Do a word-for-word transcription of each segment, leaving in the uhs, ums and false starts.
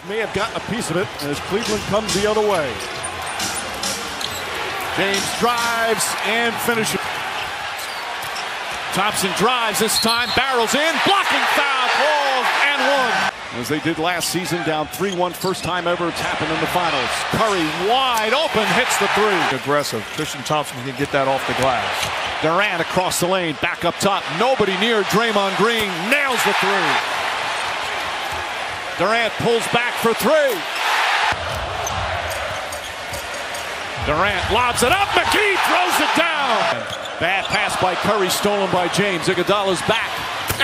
Nets may have gotten a piece of it as Cleveland comes the other way. James drives and finishes. Thompson drives this time, barrels in, blocking foul, ball, and one. As they did last season, down three one, first time ever it's happened in the finals. Curry wide open, hits the three. Aggressive, Tristan Thompson can get that off the glass. Durant across the lane, back up top, nobody near Draymond Green, nails the three. Durant pulls back for three. Durant lobs it up, McGee throws it down. Bad pass by Curry, stolen by James. Iguodala's back,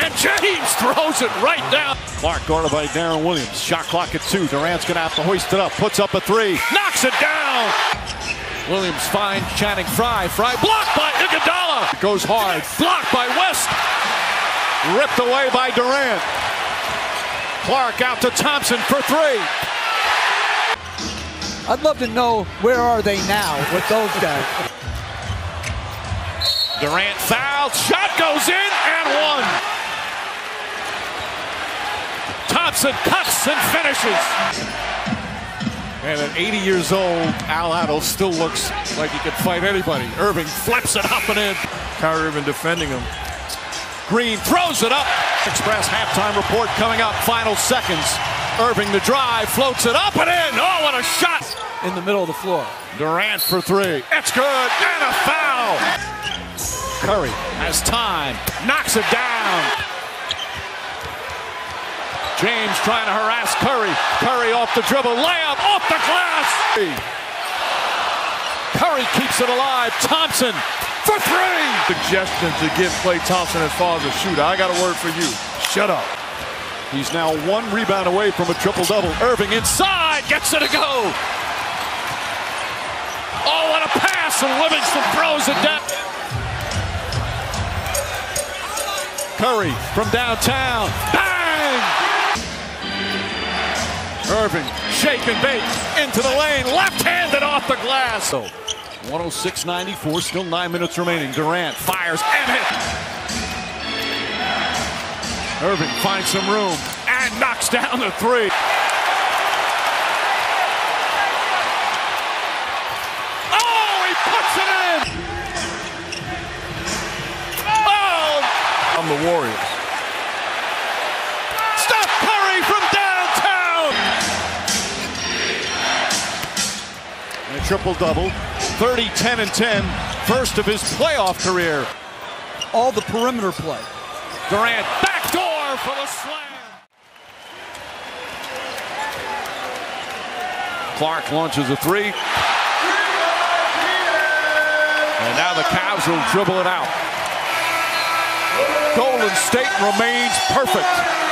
and James throws it right down. Clark guarded by Darren Williams. Shot clock at two. Durant's gonna have to hoist it up. Puts up a three. Knocks it down. Williams finds Channing Fry. Fry blocked by Iguodala. It goes hard. Blocked by West. Ripped away by Durant. Clark out to Thompson for three. I'd love to know where are they now with those guys. Durant fouled, shot goes in, and one. Thompson cuts and finishes. And at eighty years old, Al Adel still looks like he could fight anybody. Irving flips it up and in. Kyrie Irving defending him. Green throws it up. Express halftime report coming up, final seconds. Irving the drive, floats it up and in. Oh, what a shot. In the middle of the floor. Durant for three. It's good, and a foul. Curry has time, knocks it down. James trying to harass Curry. Curry off the dribble, layup off the glass. Curry keeps it alive. Thompson for three. Suggestion to give Klay Thompson as far as a shooter. I got a word for you. Shut up. He's now one rebound away from a triple-double. Irving inside, gets it to go. Oh, what a pass, and Livingston throws it down. Curry from downtown, bang! Irving, shake and bait, into the lane, left-handed off the glass. So, one oh six ninety-four, still nine minutes remaining. Durant fires and hits. Irving finds some room and knocks down the three. The Warriors. Steph Curry from downtown! And a triple-double, thirty, ten, and ten, first of his playoff career. All the perimeter play. Durant, backdoor for the slam! Clark launches a three. And now the Cavs will dribble it out. Golden State remains perfect.